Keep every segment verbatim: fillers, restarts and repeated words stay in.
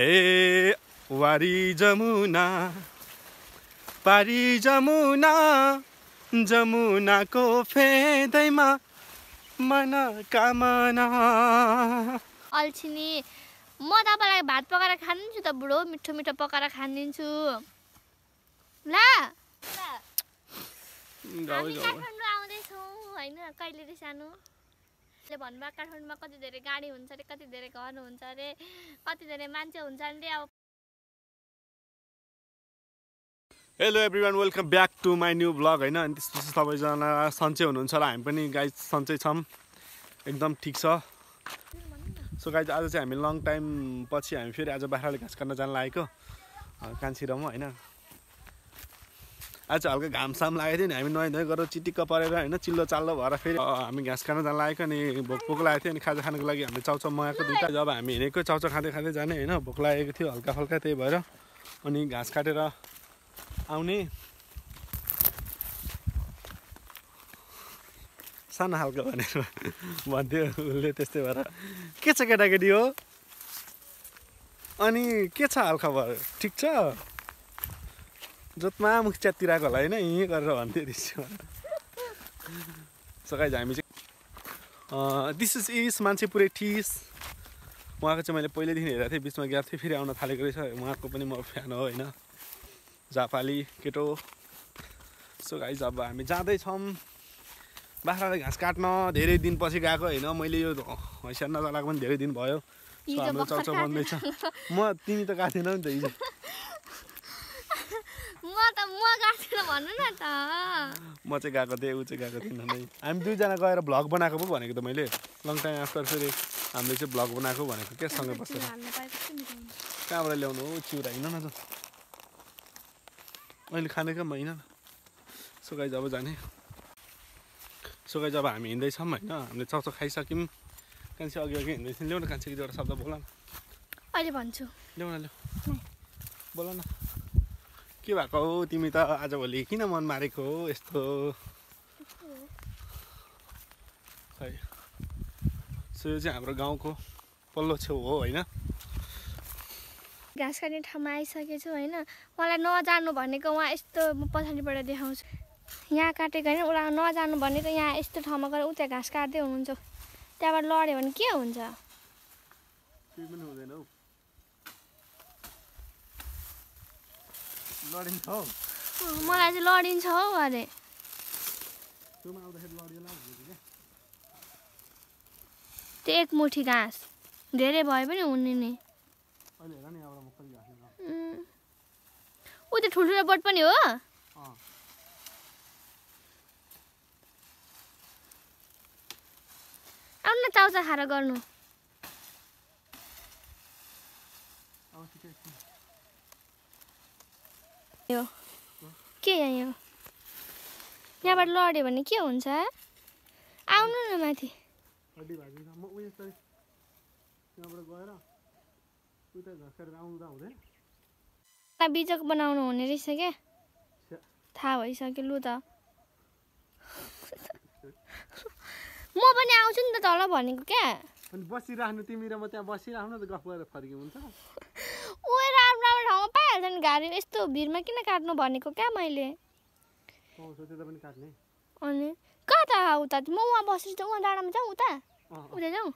ए वारी जमुना पारी जमुना जमुना को फेदैमा मना कामना। अल्छिनी म तपाईलाई भात पकाएर खान दिन्छु त बुढो, मिठो मिठो पकाएर खान दिन्छु ला। हामी काठमाडौँ आउँदैछौँ हैन, कहिले रे सानो ले भन्नुभयो काठमाडौँमा कति धेरै गाडी हुन्छ रे, कति धेरै घर हुन्छ रे, कति धेरै मान्छे हुन्छन् रे। अब hello everyone, welcome back to my new blog हैन। अनि त्यसपछि सबैजना सन्चै हुनुहुन्छ र हामी पनि गाइज सन्चै छौँ, एकदम ठिक छ। सो गाइज आज चाहिँ हामी लङ टाइम पछि हामी फेरि आज बाख्राले घाँस काट्न जान लागेको कान्छीरम हैन। आज हल्का घामसाम लागेको थियो नि, हामी नुहाइ धुवाइ गरेर चिटिक्क परेर होइन चिल्लो चाल्लो भएर फेरि हामी घाँस काट्न जान लागेको। अनि भोक भोक लागेको थियो अनि खाजा खानुको लागि हामीले चाउचाउ मगाएको दुईवटा। जब हामी हिँडेको चाउचाउ खाँदै खाँदै जाने होइन, भोक लागेको थियो हल्का फल्का, त्यही भएर अनि घाँस काटेर आउने सानो खालको भनेर भन्थ्यो उसले, त्यस्तै भएर के छ केटाकेटी हो। अनि के छ हालखबर, ठिक छ, जोतमा मुख च्यातिरहेको होला होइन यहीँ गरेर भन्थ्यो त्यसो भएर। सो गाइज हामी चाहिँ दिस इज इस मान्छे पुरै ठिस, उहाँको चाहिँ मैले पहिल्यैदेखि हेरेको थिएँ, बिचमा गएको थिएँ फेरि आउन थालेको रहेछ। उहाँको पनि म फ्यान हो होइन, जापाली केटो। सो गाइज अब हामी जाँदैछौँ बाख्रालाई घाँस काट्न, धेरै दिनपछि गएको होइन। मैले यो हैसान नचलाएको पनि धेरै दिन भयो। सो हाम्रो चर्चा बन्दैछ। म तिमी त गएको थिएन नि त हिजो, म चाहिँ गएको थिएँ, ऊ चाहिँ गएको थिएन नै। हामी दुईजना गएर भ्लग बनाएको पो भनेको त मैले, लङ टाइम आफ्टर फेरि हामीले चाहिँ भ्लग बनाएको भनेको क्या, सँगै बसेर। कहाँबाट ल्याउनु हो चिउरा हिँड्न न त, अहिले खानेकै होइन। सो गाइज अब जाने। सो गाइज अब हामी हिँड्दैछौँ होइन, हामीले चौचो खाइसक्यौँ। कान्छी अघि अघि हिँड्दैछौँ, ल्याउन कान्छी दुईवटा शब्द बोला न, अहिले भन्छु ल्याउन, ल्याउ बोला न, के भएको हो तिमी त आजभोलि किन मन मारेको हो यस्तो खै। सो यो चाहिँ हाम्रो गाउँको पल्लो छेउ हो होइन। घाँस काट्ने ठाउँमा आइसकेछु होइन, मलाई नजानु भनेको उहाँ यस्तो पछाडिबाट देखाउँछु, यहाँ काटेको होइन, उसलाई नजानु भनेको यहाँ यस्तो ठाउँमा गएर उता घाँस काट्दै हुनुहुन्छ, त्यहाँबाट लड्यो भने के हुन्छ। मलाई चाहिँ लडिन्छ हौ अरे, त्यो एक मुठी घाँस धेरै भए पनि हुने नि। ऊ त ठुल्ठुलो बोट पनि हो। आउनु न चाउचा खाएर गर्नु। के यहाँ यहाँबाट लड्यो भने के हुन्छ, आउनु न माथि। बिजक बनाउनु हुने रहेछ क्या, थाहा भइसक्यो। लु त म पनि आउँछु नि त तल भनेको क्या, बसिराख्नु तिमी र म त्यहाँ बसिराख्नु त, गफ गरेर फर्कियो हुन्छ। ऊ राम्रो राम्रो ठाउँमा पाइहाल्छ नि, गाडी यस्तो भिडमा किन काट्नु भनेको क्या मैले। अनि कहाँ त उता म उहाँ बसेर त उहाँ डाँडामा जाउँ, उता उता जाउँ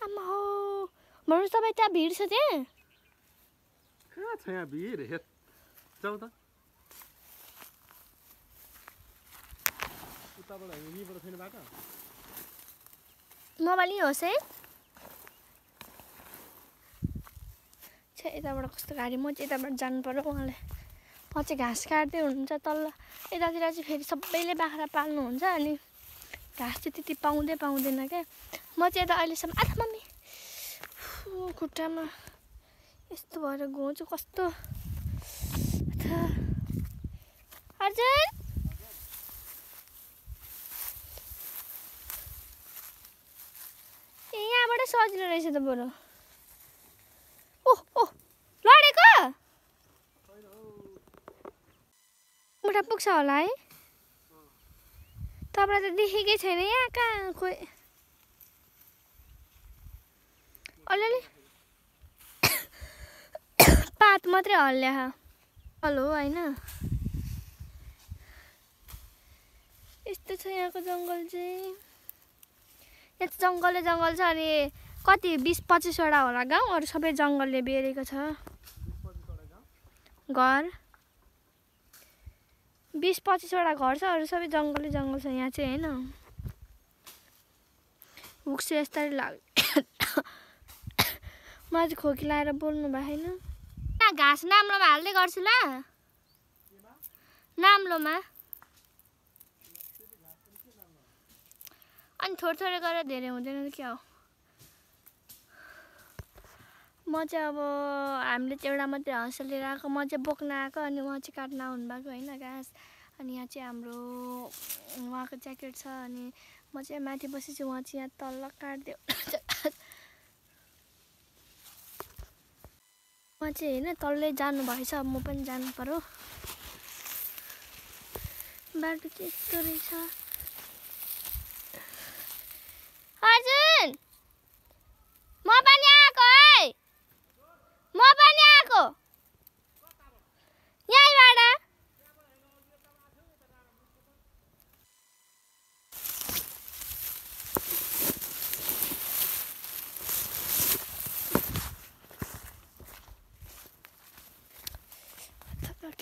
आमा हो भन्नु। तपाईँ त्यहाँ भिड छ, त्यहाँ कहाँ छ यहाँ भिड, हेर जाउँ त उताबाट होइन यहीँबाट छैन बाटो। मोबाइल होस् है छ, यताबाट कस्तो गाडी, म चाहिँ यताबाट जानु पर्यो। उहाँले पछि घाँस काट्दै हुनुहुन्छ तल, यतातिर चाहिँ फेरि सबैले बाख्रा पाल्नुहुन्छ अनि घाँस चाहिँ त्यति पाउँदै पाउँदैन क्या। म चाहिँ यता अहिलेसम्म आधा मम्मी खुट्टामा यस्तो भएर घुँचो कस्तो। अर्जुन ए यहाँबाट सजिलो रहेछ त बरु। ओह ओह लडेको मुठा पुग्छ होला है, तपाईँलाई त देखेकै छैन यहाँ कहाँ खोइ। अलि पात मात्रै हल्ल्या हलो हैन यस्तो छ यहाँको जंगल चाहिँ यस्तो जंगलले जंगल छ अनि कति बीस पच्चीस वटा होला गाउँ अरु सबै जंगलले बेरेको छ घर बीस पच्चीस वटा घर छ अरु सबै जंगलले जंगल छ यहाँ चाहिँ हैन उक्से यस्तै लाग्यो माज खोकी लाएर बोल्नु भएन ना घाँस नाम्लोमा हाल्दै गर्छु ल नाम्लोमा अनि थोर थोरै गरेर धेरै हुँदैन के हो म चाहिँ अब हामीले चाहिँ एउटा मात्र हँस लिएर आएको म चाहिँ बोक्न आएको अनि उहाँ चाहिँ काट्न आउनु भएको हैन घाँस अनि यहाँ चाहिँ हाम्रो उहाँको ज्याकेट छ अनि म चाहिँ माथि बसेछु उहाँ चाहिँ यहाँ तल काट्दै म चाहिँ हैन तल्लै जानु भएछ म पनि जानु पर्यो बाटो चाहिँ यस्तो रहेछ अर्जुन म पनि आको है म पनि आको यहीबाट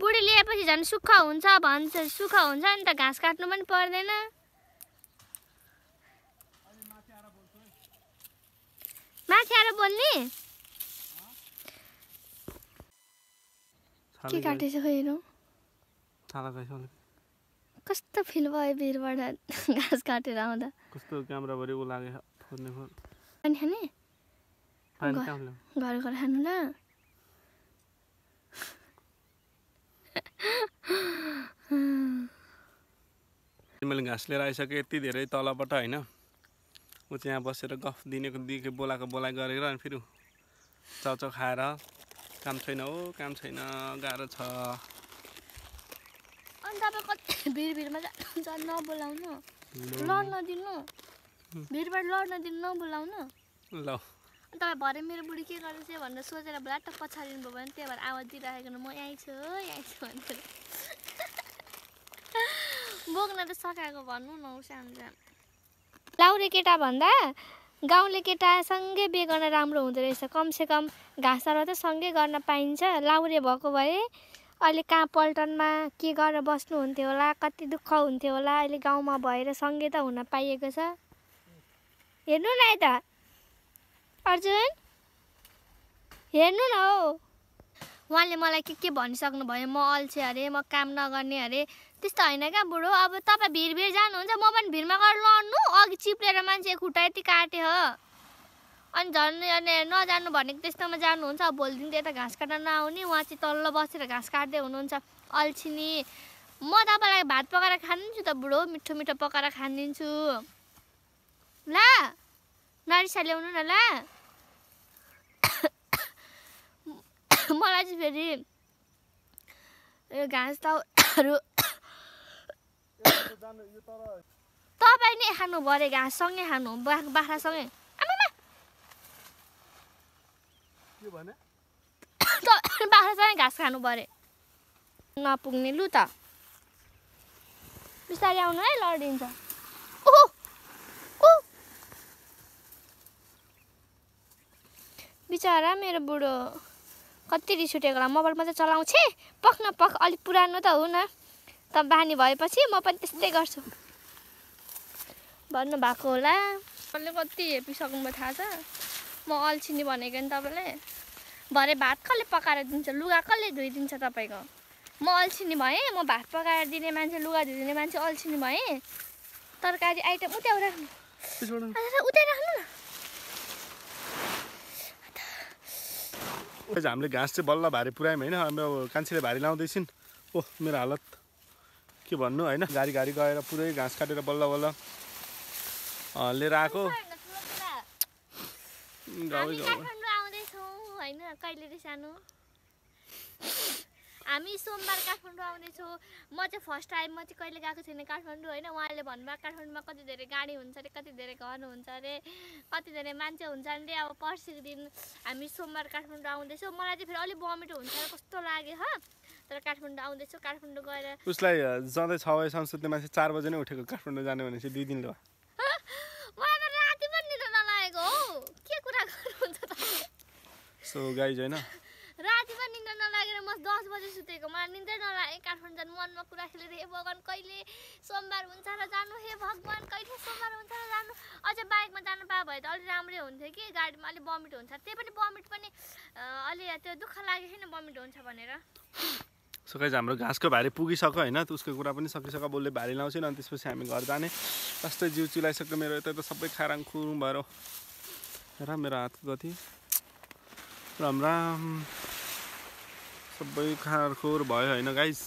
बुढी लिएपछि झन् सुख हुन्छ भन्छ सुख हुन्छ नि त घाँस काट्नु पनि पर्दैन माथि आएर बोल्ने के काटिसक्यो हेरौँ कस्तो फिल भयो भिरबाट घाँस काटेर आउँदा कस्तो क्यामेराभरि उ लाग्यो फोर्ने फोर अनि खाने घर घर खानु ल मैले घाँस लिएर आइसकेँ यति धेरै तलबाट हैन उ चाहिँ यहाँ बसेर गफ दिनेको दिएको बोलाको बोलाइ गरेर अनि फेरि चाउचाउ खाएर काम छैन हो काम छैन गाह्रो छ अनि तपाईं कति भिडभिडमा जानुहुन्छ नबोलाउनु लड्न दिनु भिडबाट लड्न दिनु नबोलाउनु ल तपाईँ भरे मेरो बुढी के गर्छ भनेर सोचेर भलाट्ट पछाडिनु भयो भने त्यही भएर आवाज दिइराखेको म यहीँ छु यहीँ छु भनेर बोक्न त सकाएको भन्नु न उसो हामीलाई लाउरे केटा भन्दा गाउँले केटासँगै बिहे गर्न राम्रो हुँदो रहेछ कमसेकम घाँसहरू त सँगै गर्न पाइन्छ लाउरे भएको भए अहिले कहाँ पल्टनमा के गरेर बस्नुहुन्थ्यो होला कति दुःख हुन्थ्यो होला अहिले गाउँमा भएर सँगै त हुन पाइएको छ हेर्नु न यता अर्जुन हेर्नु न हो उहाँले मलाई के के भनिसक्नुभयो म अल्छे अरे म काम नगर्ने अरे त्यस्तो होइन क्या बुढो अब तपाईँ भिडभिड जानुहुन्छ म पनि भिडमा गएर लड्नु अघि चिप्लेर मान्छे खुट्टा यति काटे हो अनि झन् नजानु भनेको त्यस्तोमा जानुहुन्छ अब भोलिदेखि त यता घाँस काट्न नआउने उहाँ चाहिँ तल्लो बसेर घाँस काट्दै हुनुहुन्छ अल्छिनी म तपाईँलाई भात पकाएर खानिदिन्छु त बुढो मिठो मिठो पकाएर खानिदिन्छु ल नरिसा ल्याउनु न ल मलाई चाहिँ फेरि घाँस ताउहरू तपाईँ नै खानु भरे घाँससँगै खानु बाख्रासँगै आमामा के भने तपाईँ बाख्रासँगै घाँस खानु भरे नपुग्ने लु त बिस्तारै आउनु है लडिन्छ ओहो ओ बिचारा मेरो बुढो। कति रिस उठेको होला मोबाइल मात्रै चलाउँछे पक्क न पक्क अलि पुरानो त हो न त बानी भएपछि म पनि त्यस्तै गर्छु भन्नु भएको होला मैले कति हेपिसक्नु म थाहा छ म अल्छिनी भनेको नि तपाईले भरे भात कसले पकाएर दिन्छ लुगा कसले धोइदिन्छ तपाईको म अल्छिनी भए म भात पकाएर दिने मान्छे लुगा धोइदिने मान्छे अल्छिनी भए तरकारी आइटम उताउ राख्नु उतै राख्नु न आज हामीले घाँस चाहिँ बल्ल भारी पुरायौँ हैन हाम्रो कान्छीले भारी लाउँदै छिन् ओ मेरो हालत के भन्नु हैन गाडी गाडी गएर पुरै घाँस काटेर बल्ल बल्ल लिएर आको हामी काठमाडौँ आउँदै छौँ हैन कहिले रे सानो हामी सोमबार काठमाडौँ आउँदै छौँ म चाहिँ फर्स्ट टाइम म चाहिँ कहिले गएको छैन काठमाडौँ हैन उहाँले भन्नुभयो काठमाडौँमा कति धेरै गाडी हुन्छ रे कति धेरै घर हुन्छ रे कति धेरै मान्छे हुन्छ नि अब पर्सिको दिन हामी सोमबार काठमाडौँ आउँदै छौँ मलाई चाहिँ फेरि अलि बमिट हुन्छ र कस्तो लाग्यो ह तर काठमाडौँ आउँदै छौँ काठमाडौँ गएर उसलाई जदै छ बजे संसदले मान्छे चार बजे नै उठेको काठमाडौँ जाने भनेपछि दुई दिन ल सो गाइज हैन राति पनि निद्रा नलागेर म दस बजे सुतेको मलाई निद्रै नलागे काठमाडौँ जान मनमा कुरा खेलेर हे भगवान कहिले सोमबार हुन्छ र जानु हे भगवान कहिले सोमबार हुन्छ र जानु अझ बाइकमा जानु पाए भए त अलि राम्रै हुन्थ्यो कि गाडीमा अलि बमिट हुन्छ त्यही पनि बमिट पनि अलि त्यो दुःख लाग्यो हैन बमिट हुन्छ भनेर सो गाइज हाम्रो घाँसको भारी पुगिसक्यो हैन त्यसको कुरा पनि सकिसक्यो बोल्दै भारी लाउँछिन अनि त्यसपछि हामी घर जाने कस्तो जिउ चिलाइसक्यो मेरो यता त सबै खाराङ खुरुङ भएर र मेरो हात गति राम राम सबै खारखोर भयो हैन गाइज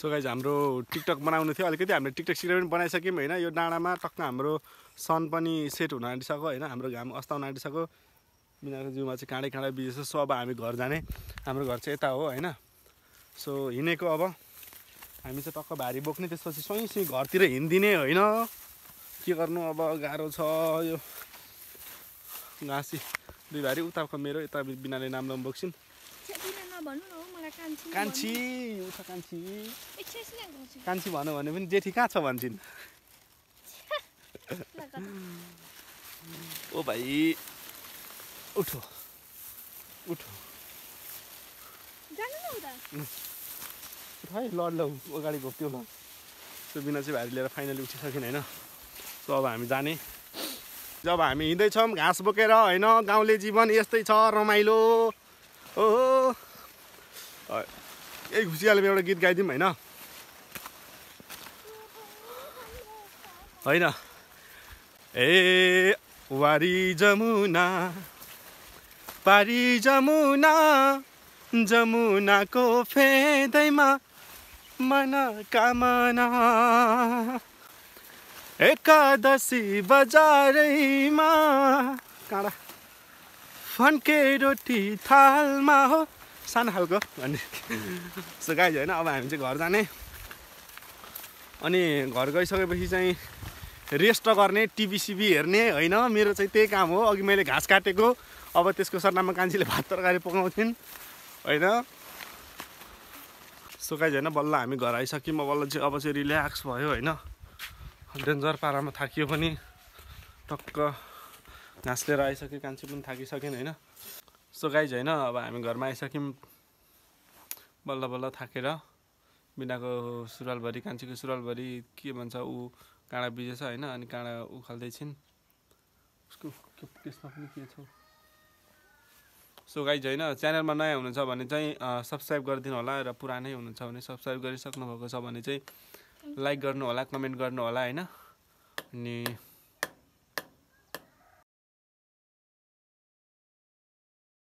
सो गाइज हाम्रो टिकटक बनाउनु थियो अलिकति हामीले टिकटक सिक्रे पनि बनाइसक्यौँ हैन यो डाँडामा टक्क हाम्रो सन पनि सेट हुन आँटिसक्यो हैन हाम्रो घाम अस्ताउन आँटिसक्यो बिनाको जिउमा चाहिँ काँडै काँडै बिजेछ सो अब हामी घर जाने हाम्रो घर चाहिँ यता हो हैन सो हिँडेको अब हामी चाहिँ टक्क भारी बोक्ने त्यसपछि सही सही घरतिर हिँड्दिने होइन के गर्नु अब गाह्रो छ यो घाँसी दुई भारी उताको मेरो यता बिनाले नाम नाम बोक्छिन् कान्छी उता कान्छी कान्छी भन्नु भने पनि जेठी कहाँ छ भन्छन् ओ भाइ उठो उठो है लड लौ अगाडि घोप्यो ल त्यो बिना चाहिँ भारी लिएर फाइनली उठिसकेन होइन सो अब हामी जाने जब हामी हिँड्दैछौँ घाँस बोकेर होइन गाउँले जीवन यस्तै छ रमाइलो ओहो यही खुसीयाले एउटा गीत गाइदिउँ होइन होइन ए वारी जमुना पारी जमुना जमुनाको फेदैमा मनोकामना एकादशी बजारैमा काँडा फन्के रोटी थालमा हो सानो खालको भन्ने सो गाइज होइन अब हामी चाहिँ घर जाने अनि घर गइसकेपछि चाहिँ रेस्ट गर्ने टिभी सिभी हेर्ने होइन मेरो चाहिँ त्यही काम हो अघि मैले घाँस काटेको अब त्यसको सरनाममा कान्छीले भात तरकारी पकाउँथिन् होइन सो गाइज होइन बल्ल हामी घर आइसक्यौँ बल्ल चाहिँ अब चाहिँ रिल्याक्स भयो होइन डेन्जर पारामा थाकियो पनि टक्क घाँस लिएर आइसक्यो कान्छी पनि थाकिसकेन होइन सो गाइज होइन अब हामी घरमा आइसक्यौँ बल्ल बल्ल थाकेर बिनाको सुरुवालभरि कान्छीको सुरुवालभरि के भन्छ ऊ काँडा बिजेछ होइन अनि काँडा उखाल्दै छिन् उसको त्यसमा पनि के छ सो गाइज होइन च्यानलमा नयाँ हुनुहुन्छ भने चाहिँ सब्सक्राइब गरिदिनु होला र पुरानै हुनुहुन्छ भने सब्सक्राइब गरिसक्नुभएको छ भने चाहिँ लाइक गर्नु होला कमेन्ट गर्नु होला हैन अनि